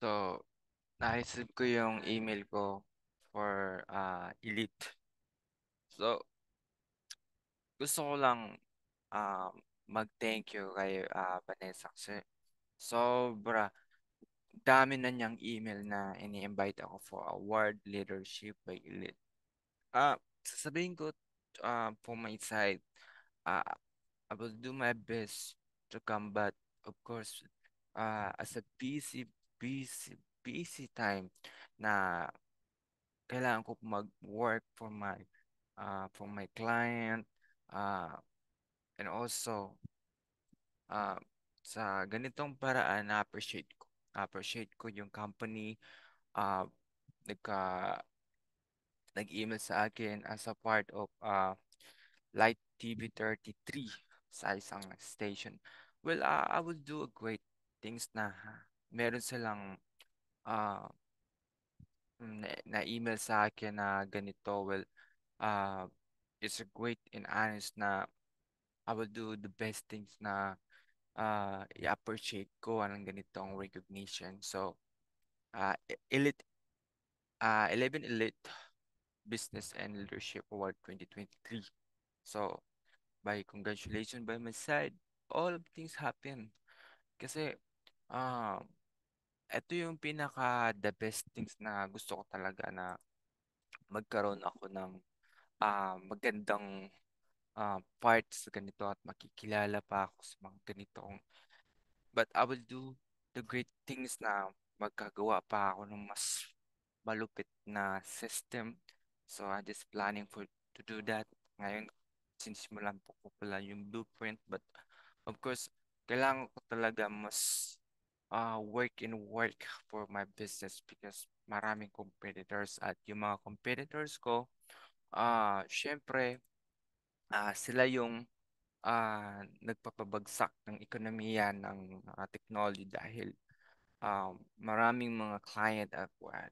So, na-receive ko yung email ko for Elite. So, gusto ko lang um, mag-thank you kay Vanessa. Sobra dami na niyang email na ini-invite ako for award leadership by Elite. Sasabihin ko for my side, I will do my best to combat, of course, as a busy time na kailangan ko mag-work for my client, and also sa ganitong paraan na appreciate ko yung company nag-email sa akin as a part of Light TV 33 sa isang station. Well, I will do a great things na meron silang na email sa akin na ganito. Well, it's a great and honest na I will do the best things na i-appreciate ko ang ganitong recognition. So, Eleven Elite Business and Leadership Award 2023. So, by congratulations by my side, all of things happen. Kasi, ito yung pinaka the best things na gusto ko talaga na magkaroon ako ng magandang parts ganito at makikilala pa ako sa mga ganitong. But I will do the great things na magkagawa pa ako ng mas malupit na system. So I'm just planning to do that. Ngayon, sinisimulan po ko pala yung blueprint. But of course, kailangan ko talaga mas work for my business because maraming competitors at yung mga competitors ko, syempre, sila yung nagpapabagsak ng ekonomiya ng technology dahil maraming mga client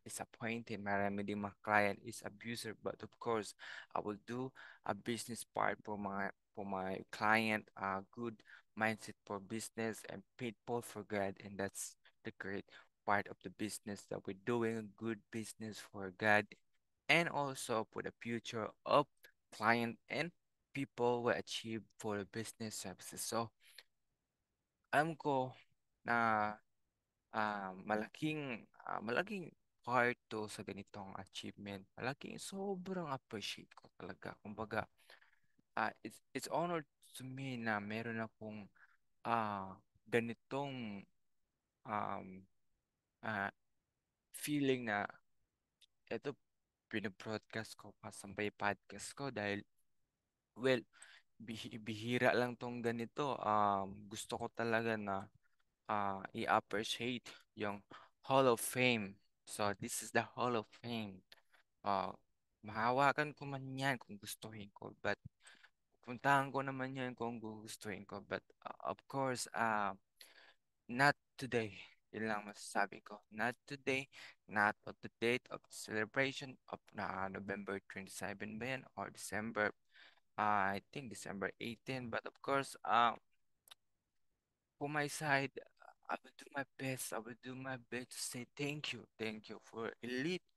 disappointed, maraming din mga client is abuser. But of course, I will do a business part for my client, good mindset for business and people for God, and that's the great part of the business that we're doing, good business for God and also for the future of client and people will achieve for the business services. So alam ko na malaking part to sa ganitong achievement. Sobrang appreciate ko talaga. Kumbaga, it's honored to me na meron akong ganitong feeling na ito pinabroadcast ko kasambay podcast ko dahil, well, bihira lang tong ganito. Gusto ko talaga na i-appreciate yung Hall of Fame. So, this is the Hall of Fame. Mahawakan ko man yan kung gustuhin ko. But, puntahan ko naman yan kung gustuhin ko. But, of course, not today. Yun lang masasabi ko. Not today. Not on the date of the celebration of November 27 ba yan? Or December, I think December 18. But, of course, for my side, I will do my best. I will do my best to say thank you. Thank you for Elite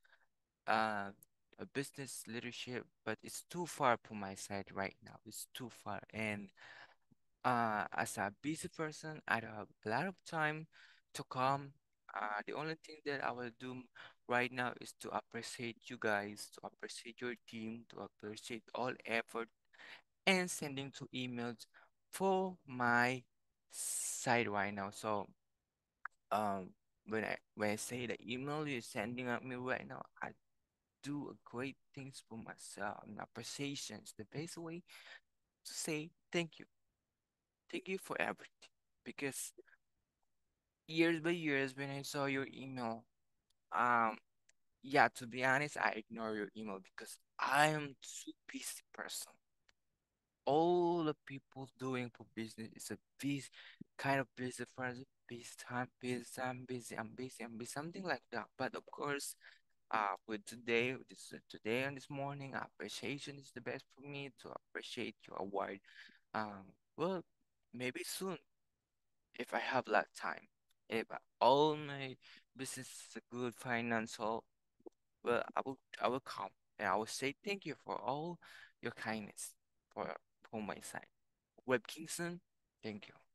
business leadership. But it's too far for my side right now. It's too far. And as a busy person, I don't have a lot of time to come. The only thing that I will do right now is to appreciate you guys, to appreciate your team, to appreciate all effort, and sending two emails for my side right now. So when I say the email you're sending at me right now, I do great things for myself and appreciations. The best way to say thank you for everything, because years by years when I saw your email, yeah, to be honest, I ignore your email because I am too busy person. All the people doing for business is a busy kind of business, busy, something like that. But of course, with today, today and this morning, appreciation is the best for me to appreciate your award. Well, maybe soon, if I have that time, if all my business is a good financial, well, I will come and I will say thank you for all your kindness for my side. Webkingston, thank you.